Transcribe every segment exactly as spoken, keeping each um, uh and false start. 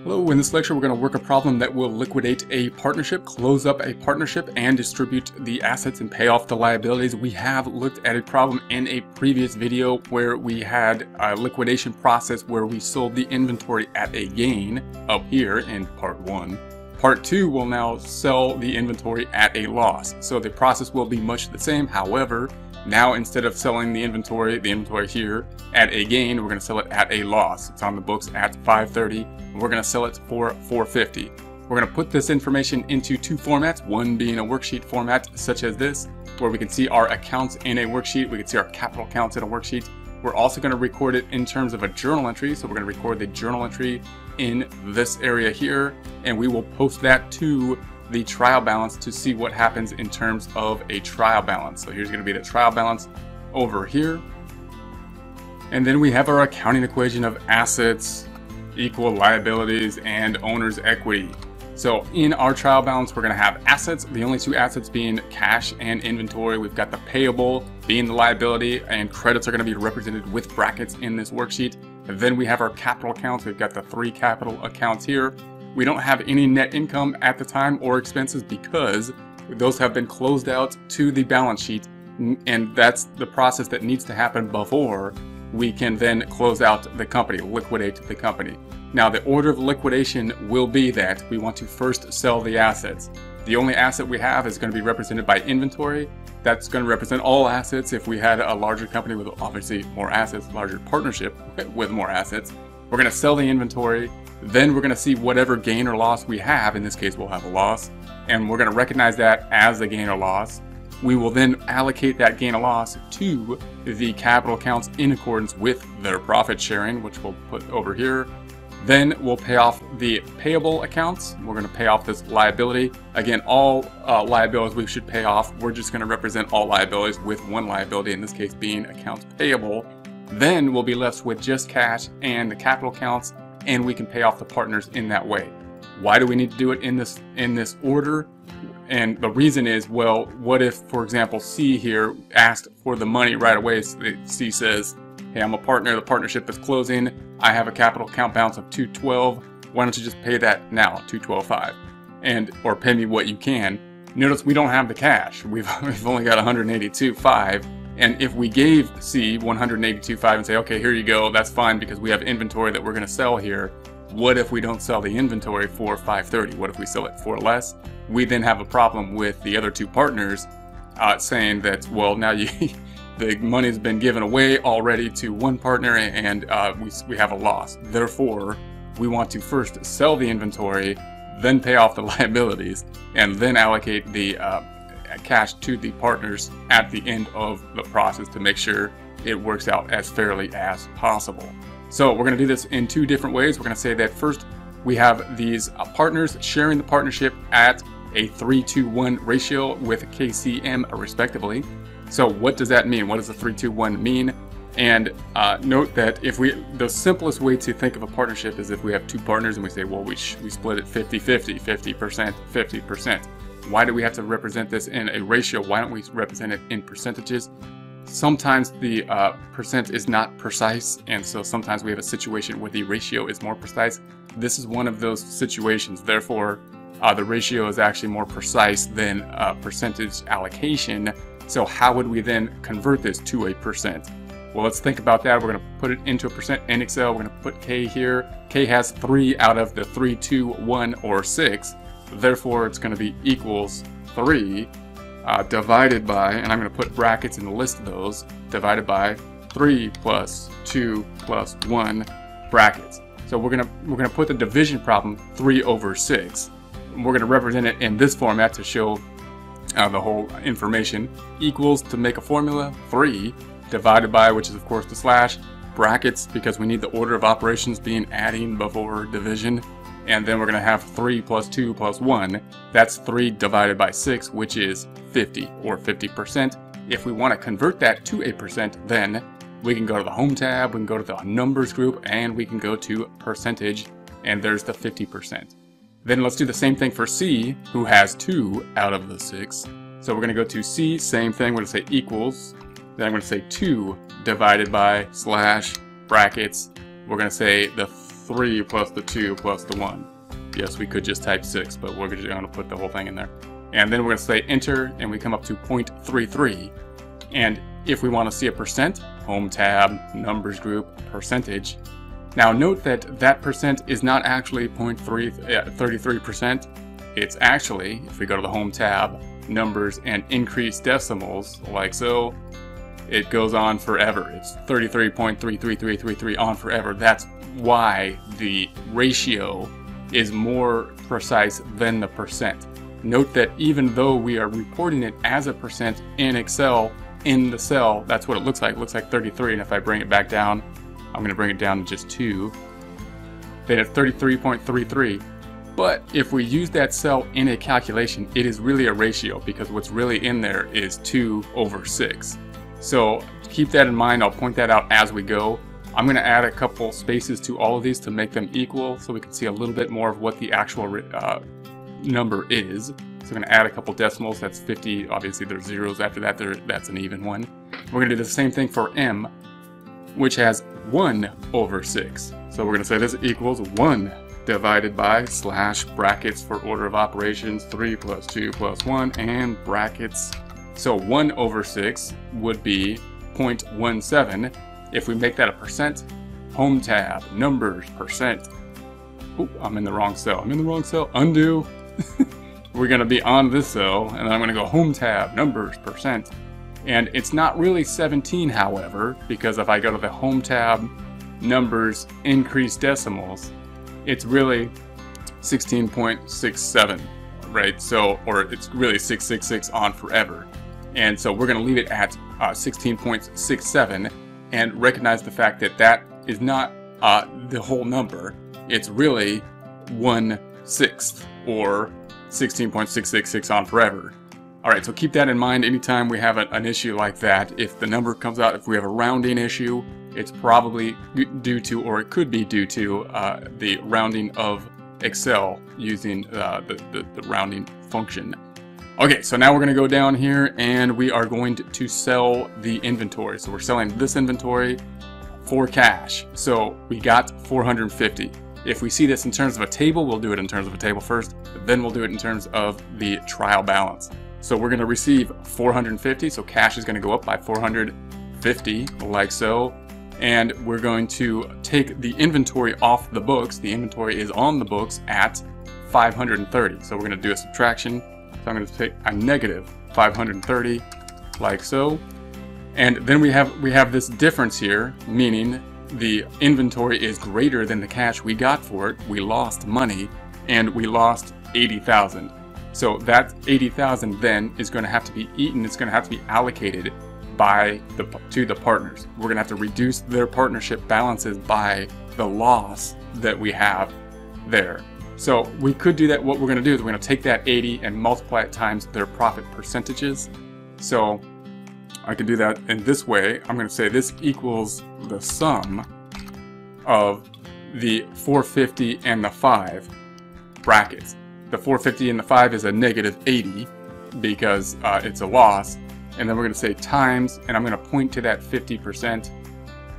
Hello, in this lecture we're going to work a problem that will liquidate a partnership, close up a partnership, and distribute the assets and pay off the liabilities. We have looked at a problem in a previous video where we had a liquidation process where we sold the inventory at a gain up here in part one. Part two will now sell the inventory at a loss. So the process will be much the same. However, now instead of selling the inventory, the inventory here at a gain, we're going to sell it at a loss. It's on the books at five thirty, and we're going to sell it for four fifty. We're going to put this information into two formats, one being a worksheet format such as this, where we can see our accounts in a worksheet. We can see our capital accounts in a worksheet. We're also going to record it in terms of a journal entry. So we're going to record the journal entry in this area here, and we will post that to the trial balance to see what happens in terms of a trial balance. So here's going to be the trial balance over here. And then we have our accounting equation of assets equal liabilities and owner's equity. So in our trial balance, we're going to have assets, the only two assets being cash and inventory. We've got the payable being the liability, and credits are going to be represented with brackets in this worksheet. And then we have our capital accounts. We've got the three capital accounts here. We don't have any net income at the time or expenses because those have been closed out to the balance sheet, and that's the process that needs to happen before we can then close out the company, liquidate the company. Now the order of liquidation will be that we want to first sell the assets. The only asset we have is going to be represented by inventory. That's going to represent all assets. If we had a larger company with obviously more assets, larger partnership with more assets, we're going to sell the inventory. Then we're going to see whatever gain or loss we have. In this case, we'll have a loss, and we're going to recognize that as a gain or loss. We will then allocate that gain or loss to the capital accounts in accordance with their profit sharing, which we'll put over here. Then we'll pay off the payable accounts. We're going to pay off this liability. Again, all uh, liabilities we should pay off. We're just going to represent all liabilities with one liability, in this case being accounts payable. Then we'll be left with just cash and the capital accounts, and we can pay off the partners in that way. Why do we need to do it in this in this order? And the reason is, well, what if, for example, C here asked for the money right away? C says, hey, I'm a partner, the partnership is closing, I have a capital account balance of two twelve, why don't you just pay that now, two twelve five, and or pay me what you can. Notice we don't have the cash, we've, we've only got one hundred eighty-two five. And if we gave C one hundred eighty-two five and say, okay, here you go, that's fine because we have inventory that we're going to sell here. What if we don't sell the inventory for five thirty? What if we sell it for less? We then have a problem with the other two partners uh, saying that, well, now you, the money's been given away already to one partner, and uh, we, we have a loss. Therefore, we want to first sell the inventory, then pay off the liabilities, and then allocate the uh, cash to the partners at the end of the process to make sure it works out as fairly as possible. So we're going to do this in two different ways. We're going to say that first we have these partners sharing the partnership at a three to one ratio with K C M respectively. So what does that mean? What does the three to one mean? And uh, note that if we, the simplest way to think of a partnership is if we have two partners and we say, well, we, we split it fifty fifty, fifty percent, fifty percent. Why do we have to represent this in a ratio? Why don't we represent it in percentages? Sometimes the uh, percent is not precise, and so sometimes we have a situation where the ratio is more precise. This is one of those situations. Therefore, uh, the ratio is actually more precise than uh, percentage allocation. So how would we then convert this to a percent? Well, let's think about that. We're going to put it into a percent in Excel. We're going to put K here. K has three out of the three, two, one, or six. Therefore, it's going to be equals three uh, divided by, and I'm going to put brackets and list those, divided by three plus two plus one brackets. So we're going to we're going to put the division problem three over six. And we're going to represent it in this format to show uh, the whole information. Equals to make a formula, three divided by, which is of course the slash, brackets because we need the order of operations being adding before division. And then we're going to have three plus two plus one. That's three divided by six, which is fifty, or fifty percent. If we want to convert that to a percent, then we can go to the Home tab, we can go to the Numbers group, and we can go to Percentage, and there's the fifty percent. Then let's do the same thing for C, who has two out of the six. So we're going to go to C, same thing, we're going to say equals Then I'm going to say two divided by slash brackets. We're going to say the three plus the two plus the one. Yes, we could just type six, but we're just going to put the whole thing in there. And then we're going to say enter, and we come up to zero point three three. And if we want to see a percent, home tab, numbers group, percentage. Now note that that percent is not actually zero point three three percent. It's actually, if we go to the home tab, numbers and increase decimals, like so, it goes on forever. It's thirty-three point three three three three three on forever. That's why the ratio is more precise than the percent. Note that even though we are reporting it as a percent in Excel, in the cell, that's what it looks like. It looks like thirty-three, and if I bring it back down, I'm gonna bring it down to just two. Then it's thirty-three point three three. But if we use that cell in a calculation, it is really a ratio, because what's really in there is two over six. So keep that in mind. I'll point that out as we go. I'm going to add a couple spaces to all of these to make them equal so we can see a little bit more of what the actual uh, number is. So I'm going to add a couple decimals. That's fifty. Obviously, there's zeros after that. There, that's an even one. We're going to do the same thing for M, which has one over six. So we're going to say this equals one divided by slash brackets for order of operations, three plus two plus one, and brackets. So one over six would be zero point one seven. If we make that a percent, home tab, numbers, percent. Oop, I'm in the wrong cell. I'm in the wrong cell, undo. We're gonna be on this cell, and then I'm gonna go home tab, numbers, percent. And it's not really seventeen, however, because if I go to the home tab, numbers, increase decimals, it's really sixteen point six seven, right? So, or it's really six six six on forever. And so we're gonna leave it at uh, sixteen point six seven and recognize the fact that that is not uh, the whole number. It's really one sixth, or sixteen point six six six on forever. All right, so keep that in mind anytime we have an issue like that. If the number comes out, if we have a rounding issue, it's probably due to, or it could be due to, uh, the rounding of Excel using uh, the, the, the rounding function. Okay, so now we're gonna go down here and we are going to sell the inventory. So we're selling this inventory for cash. So we got four hundred fifty. If we see this in terms of a table, we'll do it in terms of a table first, then we'll do it in terms of the trial balance. So we're gonna receive four hundred fifty, so cash is gonna go up by four hundred fifty, like so. And we're going to take the inventory off the books. The inventory is on the books at five hundred thirty. So we're going to do a subtraction. So I'm going to take a negative five hundred thirty, like so. And then we have we have this difference here, meaning the inventory is greater than the cash we got for it. We lost money, and we lost eighty thousand. So that eighty thousand then is going to have to be eaten. It's going to have to be allocated by the to the partners. We're gonna have to reduce their partnership balances by the loss that we have there. So we could do that. What we're gonna do is we're gonna take that eighty and multiply it times their profit percentages. So I can do that in this way. I'm gonna say this equals the sum of the four hundred fifty and the five brackets. The four hundred fifty and the five is a negative eighty because uh, it's a loss. And then we're going to say times, and I'm going to point to that fifty percent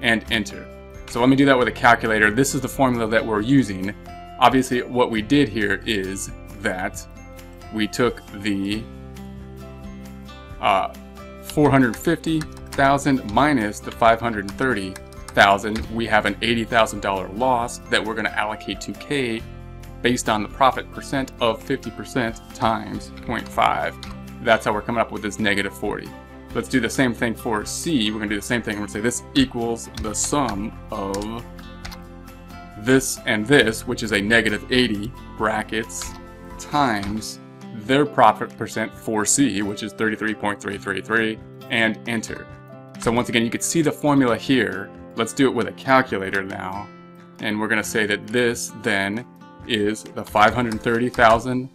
and enter. So let me do that with a calculator. This is the formula that we're using. Obviously, what we did here is that we took the uh, four hundred fifty thousand minus the five hundred thirty thousand. We have an eighty thousand dollar loss that we're going to allocate to K based on the profit percent of fifty percent times zero point five. That's how we're coming up with this negative forty. Let's do the same thing for C. We're gonna do the same thing. We're gonna say this equals the sum of this and this, which is a negative eighty brackets, times their profit percent for C, which is thirty-three point three three three, and enter. So once again, you can see the formula here. Let's do it with a calculator now. And we're gonna say that this then is the five hundred thirty thousand.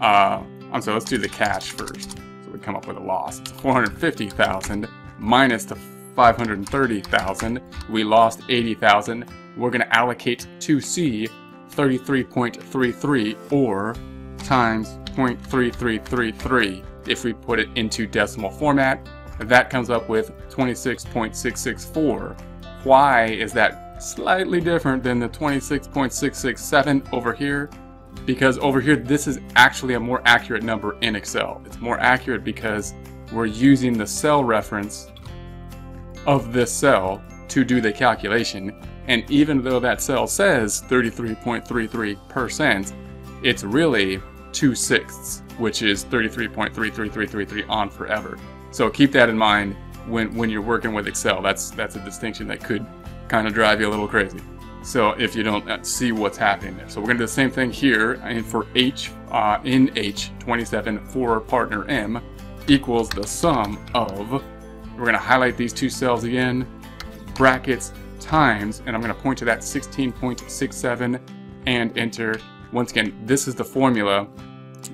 Uh, Um, so let's do the cash first. So we come up with a loss. It's four hundred fifty thousand minus the five hundred thirty thousand. We lost eighty thousand. We're going to allocate to C thirty-three point three three, or times zero point three three three three. If we put it into decimal format, that comes up with twenty-six point six six four. Why is that slightly different than the twenty-six point six six seven over here? Because over here, this is actually a more accurate number in Excel. It's more accurate because we're using the cell reference of this cell to do the calculation. And even though that cell says thirty-three point three three percent, it's really two sixths, which is thirty-three point three three three three three on forever. So keep that in mind when, when you're working with Excel. That's, that's a distinction that could kind of drive you a little crazy. So if you don't see what's happening there. So we're going to do the same thing here, and for H, uh, in H twenty-seven for partner M equals the sum of, we're going to highlight these two cells again, brackets times, and I'm going to point to that sixteen point six seven and enter. Once again, this is the formula.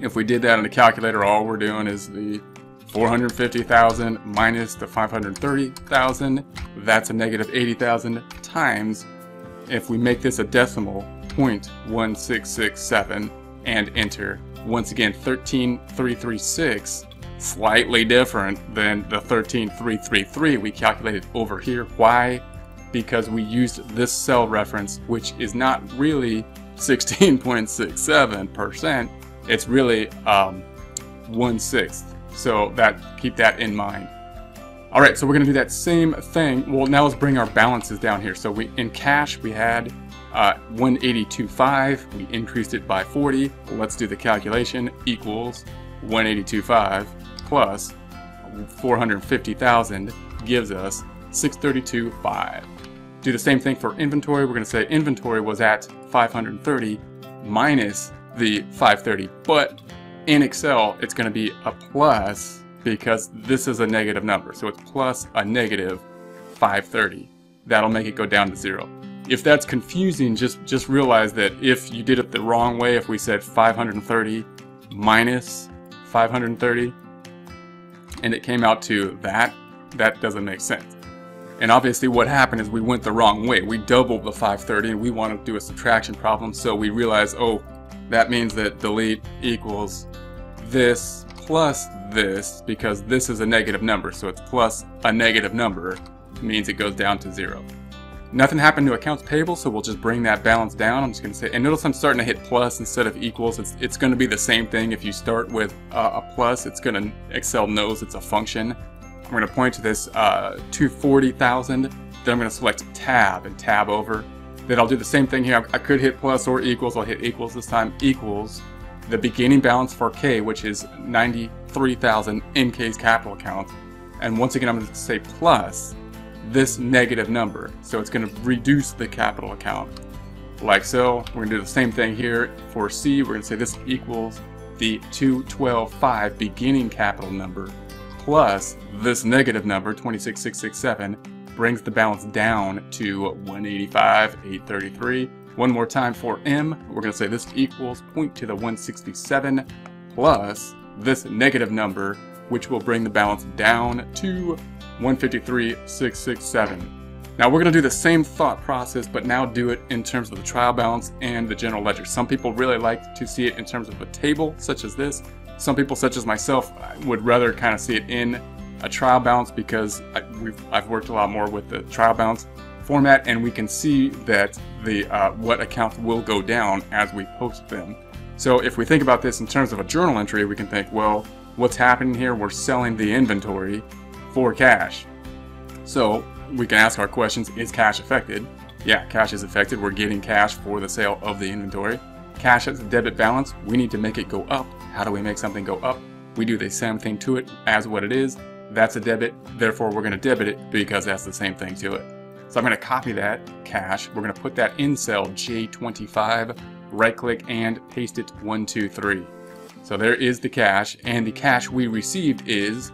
If we did that on the calculator, all we're doing is the four hundred fifty thousand minus the five hundred thirty thousand, that's a negative eighty thousand times, if we make this a decimal, zero point one six six seven and enter. Once again, thirteen three three six, slightly different than the thirteen three three three we calculated over here. Why? Because we used this cell reference, which is not really sixteen point six seven percent, it's really um, one sixth. So that, keep that in mind. All right, so we're gonna do that same thing. Well, now let's bring our balances down here. So we, in cash, we had uh, one eighty-two point five, we increased it by forty. Let's do the calculation, equals one eighty-two point five plus four hundred fifty thousand gives us six thirty-two point five. Do the same thing for inventory. We're gonna say inventory was at five hundred thirty minus the five thirty, but in Excel, it's gonna be a plus because this is a negative number. So it's plus a negative five thirty. That'll make it go down to zero. If that's confusing, just, just realize that if you did it the wrong way, if we said five hundred thirty minus five hundred thirty, and it came out to that, that doesn't make sense. And obviously what happened is we went the wrong way. We doubled the five thirty and we wanted to do a subtraction problem. So we realized, oh, that means that delete equals this plus this because this is a negative number. So it's plus a negative number means it goes down to zero. Nothing happened to accounts payable. So we'll just bring that balance down. I'm just going to say, and notice I'm starting to hit plus instead of equals. It's, it's going to be the same thing. If you start with uh, a plus, it's going to, Excel knows it's a function. I'm going to point to this uh, two hundred forty thousand, then I'm going to select tab and tab over. Then I'll do the same thing here. I could hit plus or equals. I'll hit equals this time, equals the beginning balance for K, which is ninety-three thousand in K's capital account. And once again, I'm going to say plus this negative number. So it's going to reduce the capital account like so. We're going to do the same thing here for C. We're going to say this equals the two hundred twelve point five beginning capital number, plus this negative number, twenty-six thousand six hundred sixty-seven, brings the balance down to one eighty-five thousand eight hundred thirty-three. One more time for M, we're going to say this equals, point to the one sixty-seven, plus this negative number, which will bring the balance down to one fifty-three thousand six hundred sixty-seven. Now we're going to do the same thought process, but now do it in terms of the trial balance and the general ledger. Some people really like to see it in terms of a table such as this. Some people, such as myself, would rather kind of see it in a trial balance because I, we've, I've worked a lot more with the trial balance format, and we can see that the uh, what accounts will go down as we post them. So if we think about this in terms of a journal entry, we can think, well, what's happening here? We're selling the inventory for cash. So we can ask our questions, is cash affected? Yeah, cash is affected. We're getting cash for the sale of the inventory. Cash as a debit balance, we need to make it go up. How do we make something go up? We do the same thing to it as what it is. That's a debit, therefore we're going to debit it because that's the same thing to it. So I'm going to copy that cash. We're going to put that in cell J twenty-five, right click and paste it one two three. So there is the cash, and the cash we received is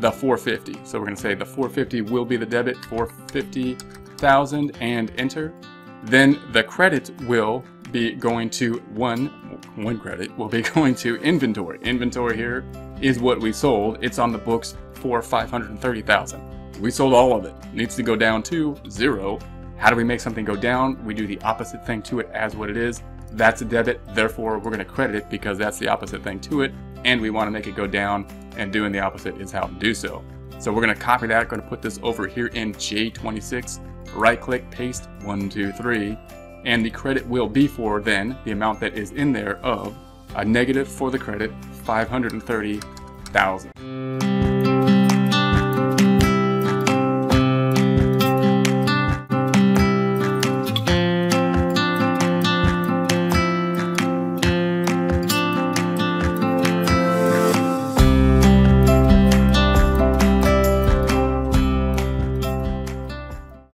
the four hundred fifty. So we're going to say the four hundred fifty will be the debit, four hundred fifty thousand, and enter. Then the credit will be going to one one credit will be going to inventory. Inventory here is what we sold. It's on the books for five hundred thirty thousand. We sold all of it. It needs to go down to zero. How do we make something go down? We do the opposite thing to it as what it is. That's a debit, therefore we're going to credit it because that's the opposite thing to it, and we want to make it go down, and doing the opposite is how to do so. So we're going to copy that, going to put this over here in J twenty-six, right click, paste, one, two, three, and the credit will be for then the amount that is in there of a negative for the credit, five hundred thirty thousand.